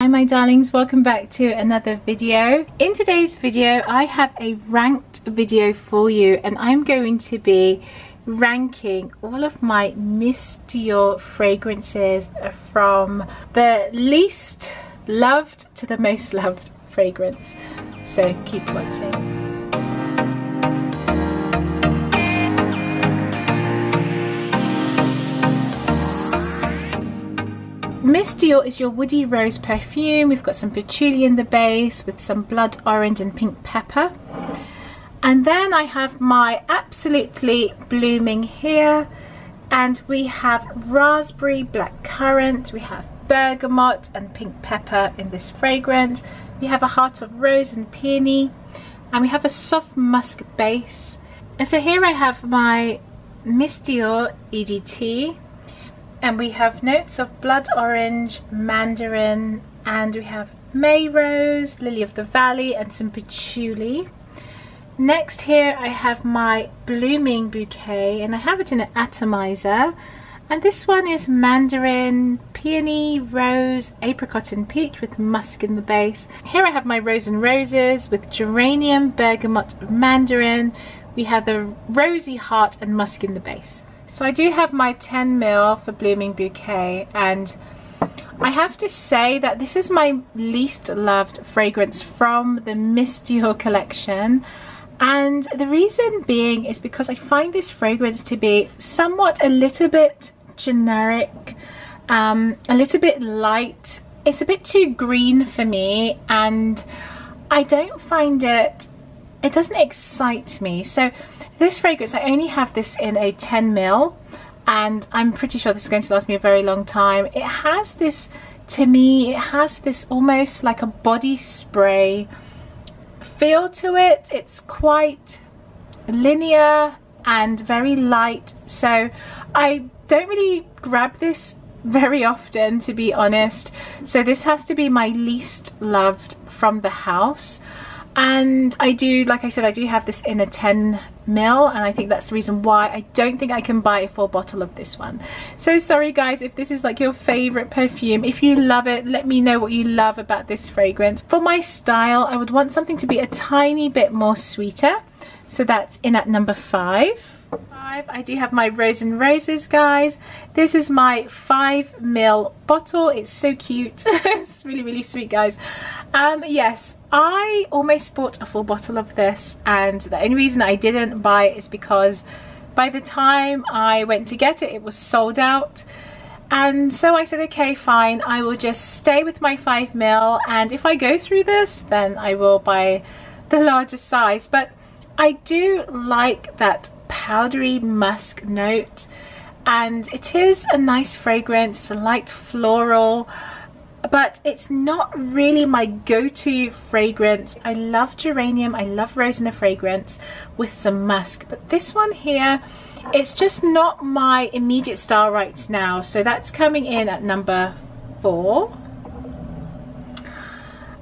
Hi my darlings, welcome back to another video. In today's video I have a ranked video for you, and I'm going to be ranking all of my Miss Dior fragrances from the least loved to the most loved fragrance. So keep watching. Miss Dior is your woody rose perfume. We've got some patchouli in the base with some blood orange and pink pepper. And then I have my Absolutely Blooming here. And we have raspberry, blackcurrant, we have bergamot and pink pepper in this fragrance. We have a heart of rose and peony. And we have a soft musk base. And so here I have my Miss Dior EDT. And we have notes of blood orange, mandarin, and we have May Rose, Lily of the Valley, and some patchouli. Next here I have my Blooming Bouquet, and I have it in an atomizer. And this one is mandarin, peony, rose, apricot and peach with musk in the base. Here I have my Rose n Roses with geranium, bergamot, mandarin. We have the rosy heart and musk in the base. So I do have my 10ml for Blooming Bouquet, and I have to say that this is my least loved fragrance from the Miss Dior collection, and the reason being is because I find this fragrance to be somewhat a little bit generic, a little bit light. It's a bit too green for me, and I don't find it doesn't excite me. So this fragrance, I only have this in a 10ml, and I'm pretty sure this is going to last me a very long time. It has this, to me, it has this almost like a body spray feel to it. It's quite linear and very light, so I don't really grab this very often, to be honest. So this has to be my least loved from the house. And I do, like I said, I do have this in a 10ml, and I think that's the reason why I don't think I can buy a full bottle of this one. So sorry guys if this is like your favourite perfume. If you love it, let me know what you love about this fragrance. For my style, I would want something to be a tiny bit more sweeter. So that's in at number 5. I do have my Rose n Roses, guys. This is my 5ml bottle. It's so cute. It's really, really sweet, guys. Yes, I almost bought a full bottle of this, and the only reason I didn't buy it is because by the time I went to get it, it was sold out. And so I said, okay, fine, I will just stay with my 5ml, and if I go through this, then I will buy the larger size. But I do like that powdery musk note, and it is a nice fragrance. It's a light floral, but it's not really my go-to fragrance. I love geranium, I love rose in a fragrance with some musk, but this one here, it's just not my immediate style right now. So that's coming in at number 4.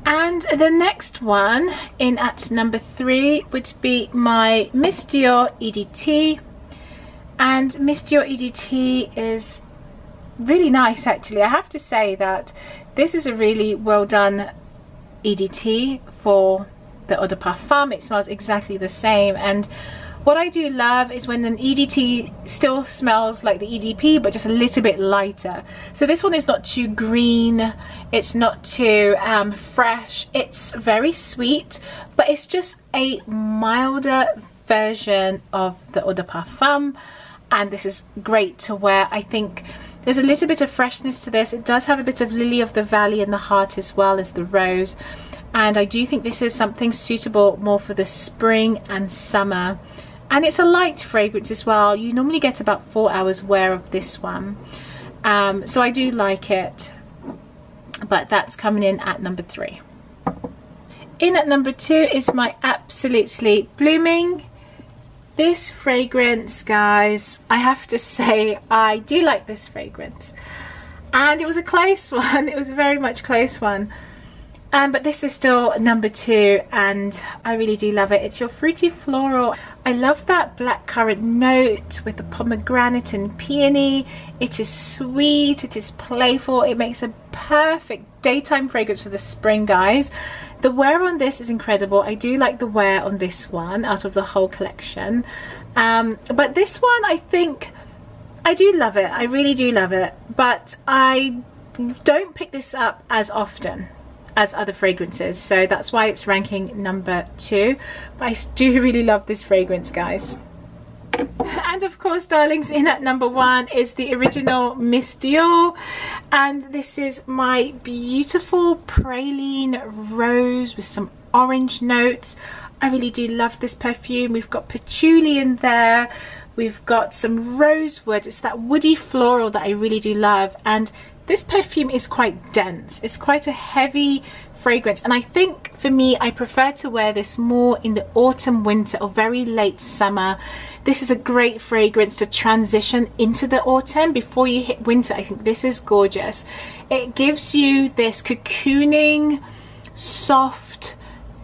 And the next one in at number 3 would be my Miss Dior EDT. And Miss Dior EDT is really nice, actually. I have to say that this is a really well done EDT for the eau de parfum. It smells exactly the same, and what I do love is when an EDT still smells like the EDP, but just a little bit lighter. So this one is not too green, it's not too fresh, it's very sweet, but it's just a milder version of the eau de parfum, and this is great to wear. I think there's a little bit of freshness to this. It does have a bit of Lily of the Valley in the heart as well as the rose, and I do think this is something suitable more for the spring and summer. And it's a light fragrance as well. You normally get about 4 hours wear of this one. So I do like it, but that's coming in at number 3. In at number 2 is my Absolutely Blooming. This fragrance, guys, I have to say I do like this fragrance. And it was a close one. It was a very much close one. But this is still number 2, and I really do love it. It's your fruity floral. I love that blackcurrant note with the pomegranate and peony. It is sweet, it is playful, it makes a perfect daytime fragrance for the spring, guys. The wear on this is incredible. I do like the wear on this one out of the whole collection. But this one, I think, I do love it. I really do love it. But I don't pick this up as often as other fragrances, so that's why it's ranking number 2. But I do really love this fragrance, guys. And of course, darlings, in at number 1 is the original Miss Dior, and this is my beautiful praline rose with some orange notes. I really do love this perfume. We've got patchouli in there, we've got some rosewood. It's that woody floral that I really do love, and this perfume is quite dense. It's quite a heavy fragrance, and I think for me, I prefer to wear this more in the autumn, winter, or very late summer. This is a great fragrance to transition into the autumn before you hit winter. I think this is gorgeous. It gives you this cocooning, soft,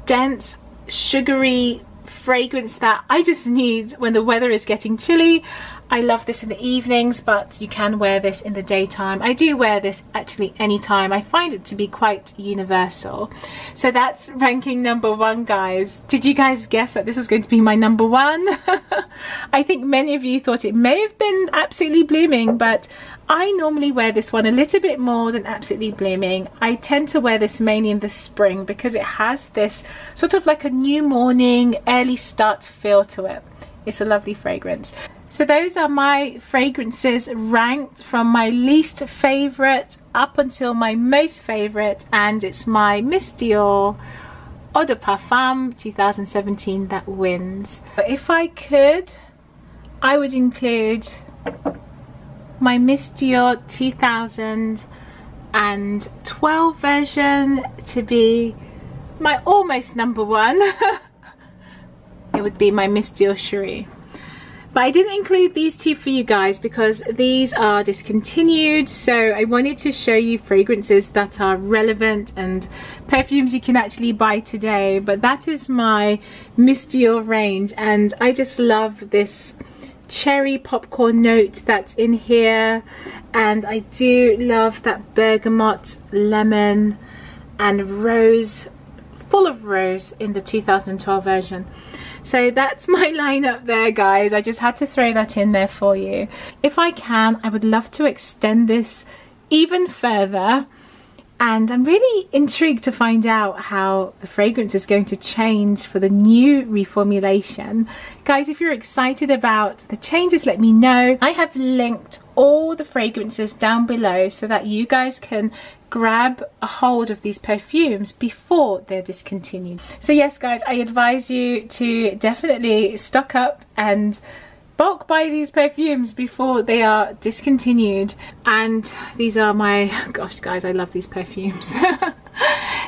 dense, sugary fragrance that I just need when the weather is getting chilly. I love this in the evenings, but you can wear this in the daytime. I do wear this actually anytime. I find it to be quite universal. So that's ranking number 1, guys. Did you guys guess that this was going to be my number 1? I think many of you thought it may have been Absolutely Blooming, but I normally wear this one a little bit more than Absolutely Blooming. I tend to wear this mainly in the spring because it has this sort of like a new morning, early start feel to it. It's a lovely fragrance. So those are my fragrances ranked from my least favourite up until my most favourite, and it's my Miss Dior Eau de Parfum 2017 that wins. But if I could, I would include my Miss Dior 2012 version to be my almost number 1. It would be my Miss Dior Cherie. But I didn't include these two for you guys because these are discontinued, so I wanted to show you fragrances that are relevant and perfumes you can actually buy today. But that is my Miss Dior range, and I just love this cherry popcorn note that's in here, and I do love that bergamot, lemon and rose, full of rose in the 2012 version. So that's my lineup there, guys. I just had to throw that in there for you. If I can, I would love to extend this even further, and I'm really intrigued to find out how the fragrance is going to change for the new reformulation. Guys, if you're excited about the changes, let me know. I have linked all the fragrances down below so that you guys can grab a hold of these perfumes before they're discontinued. So yes, guys, I advise you to definitely stock up and bulk buy these perfumes before they are discontinued. And these are my, gosh guys, I love these perfumes.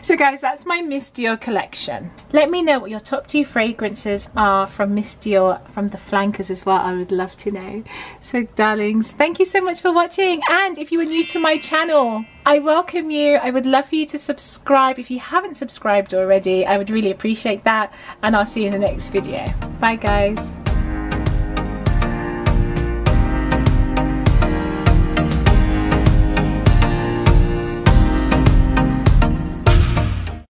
So guys, that's my Miss Dior collection. Let me know what your top 2 fragrances are from Miss Dior from the flankers as well. I would love to know. So darlings, thank you so much for watching, and if you are new to my channel, I welcome you. I would love for you to subscribe if you haven't subscribed already. I would really appreciate that, and I'll see you in the next video. Bye guys.